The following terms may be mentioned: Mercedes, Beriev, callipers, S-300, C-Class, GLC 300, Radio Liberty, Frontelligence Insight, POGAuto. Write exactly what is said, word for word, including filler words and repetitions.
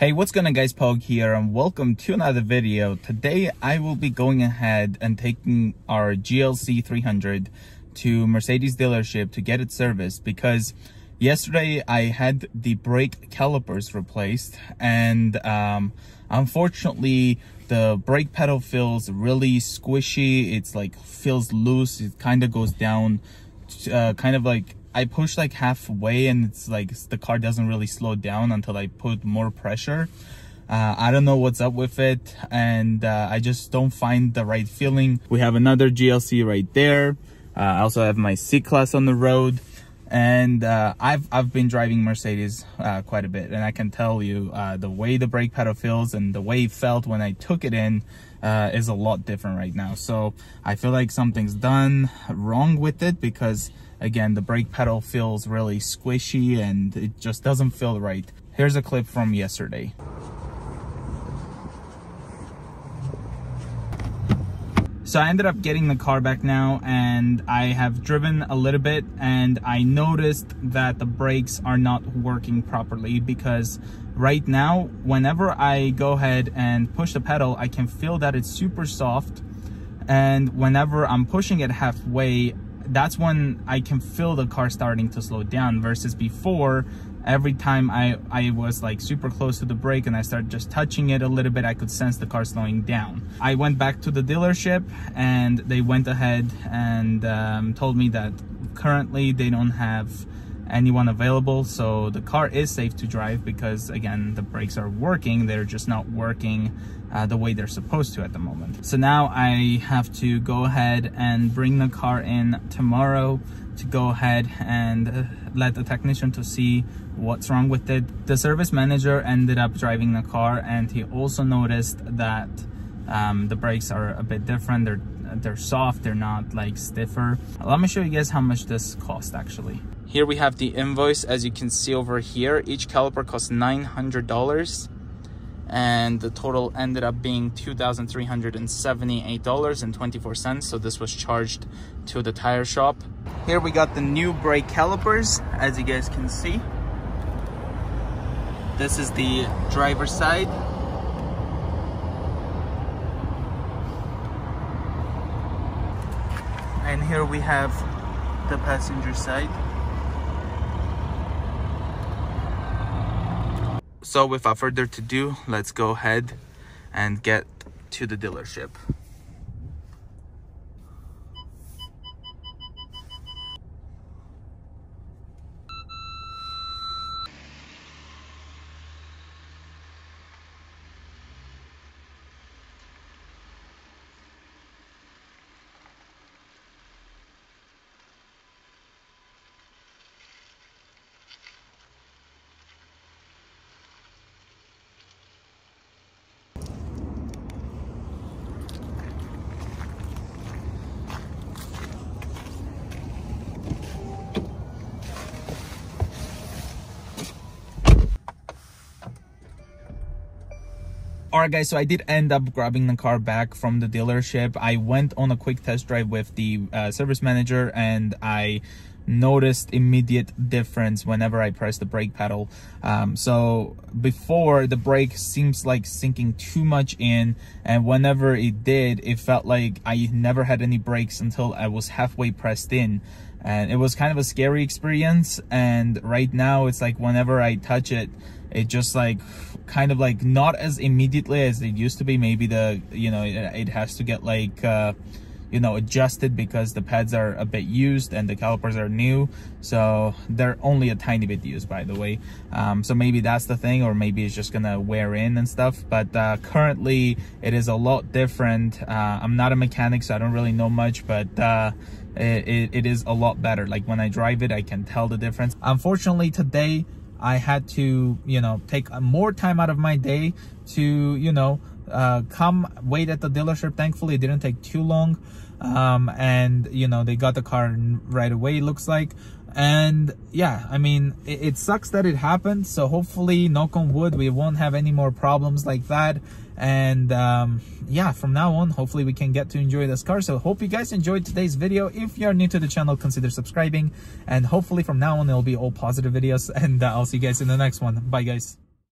Hey, what's going on guys, Pog here and welcome to another video. Today I will be going ahead and taking our G L C three hundred to Mercedes dealership to get it serviced because yesterday I had the brake calipers replaced and um, unfortunately the brake pedal feels really squishy. It's like feels loose, it kind of goes down, uh, kind of like I push like halfway and it's like the car doesn't really slow down until I put more pressure. Uh, I don't know what's up with it and uh, I just don't find the right feeling. We have another G L C right there. Uh, I also have my C-Class on the road and uh, I've, I've been driving Mercedes uh, quite a bit and I can tell you uh, the way the brake pedal feels and the way it felt when I took it in uh, is a lot different right now. So I feel like something's done wrong with it because again, the brake pedal feels really squishy and it just doesn't feel right. Here's a clip from yesterday. So I ended up getting the car back now and I have driven a little bit and I noticed that the brakes are not working properly because right now, whenever I go ahead and push the pedal, I can feel that it's super soft. And whenever I'm pushing it halfway, that's when I can feel the car starting to slow down versus before every time I, I was like super close to the brake and I started just touching it a little bit, I could sense the car slowing down. I went back to the dealership and they went ahead and um, told me that currently they don't have anyone available. So the car is safe to drive because again, the brakes are working. They're just not working uh, the way they're supposed to at the moment. So now I have to go ahead and bring the car in tomorrow to go ahead and let the technician to see what's wrong with it. The service manager ended up driving the car and he also noticed that um, the brakes are a bit different. They're, they're soft, they're not like stiffer. Let me show you guys how much this cost actually. Here we have the invoice, as you can see over here. Each caliper costs nine hundred dollars and the total ended up being two thousand three hundred seventy-eight dollars and twenty-four cents. So this was charged to the tire shop. Here we got the new brake calipers, as you guys can see. This is the driver's side. And here we have the passenger side. So without further ado, let's go ahead and get to the dealership. Alright guys, so I did end up grabbing the car back from the dealership. I went on a quick test drive with the uh, service manager and I noticed immediate difference whenever I press the brake pedal. Um, so before, the brake seems like sinking too much in, and whenever it did, it felt like I never had any brakes until I was halfway pressed in. And it was kind of a scary experience. And right now it's like whenever I touch it, it just like kind of like not as immediately as it used to be. Maybe the, you know, it, it has to get like, uh, you know, adjusted because the pads are a bit used and the calipers are new. So they're only a tiny bit used, by the way. Um, so maybe that's the thing, or maybe it's just gonna wear in and stuff. But uh, currently it is a lot different. Uh, I'm not a mechanic, so I don't really know much, but uh, it, it, it is a lot better. Like when I drive it, I can tell the difference. Unfortunately today, I had to, you know, take more time out of my day to, you know, Uh, come wait at the dealership. Thankfully, it didn't take too long, um, and you know they got the car right away, it looks like. And yeah, I mean it, it sucks that it happened. So hopefully, knock on wood, we won't have any more problems like that. And um, yeah, from now on, hopefully we can get to enjoy this car. So hope you guys enjoyed today's video. If you're new to the channel, consider subscribing. And hopefully from now on, it'll be all positive videos. And uh, I'll see you guys in the next one. Bye guys.